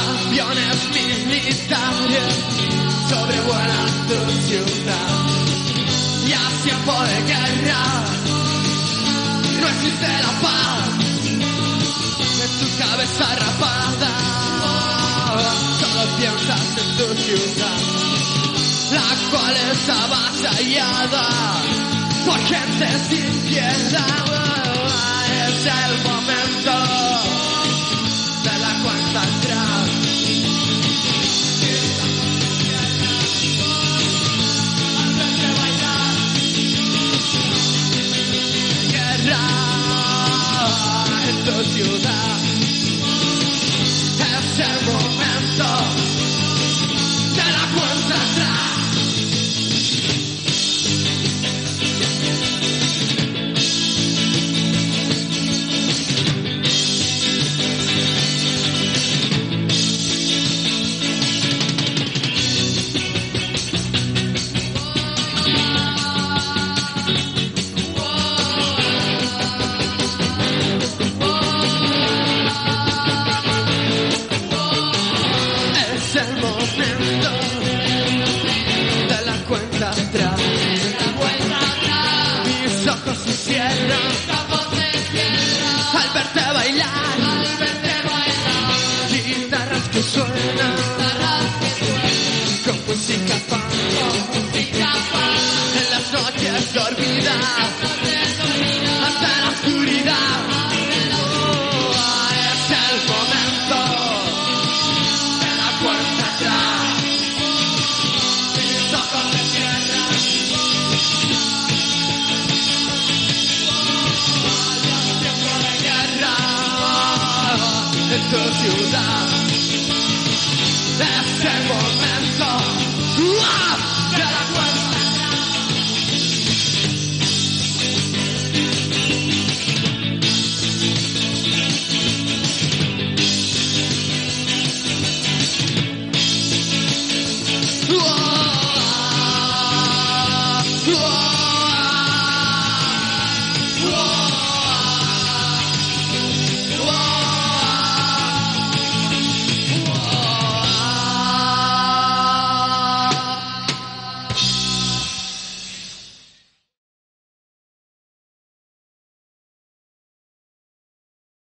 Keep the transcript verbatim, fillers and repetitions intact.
Aviones militares sobrevuelan tu ciudad y hacia por guerra no existe la paz. En tu cabeza rapada solo piensas en tu ciudad, la cual es avasallada por gente sin piedad. Es el momento de la cuenta atrás. Antes de bailar, guerra en tu ciudad. Es el momento de la cuenta atrás. Whoa!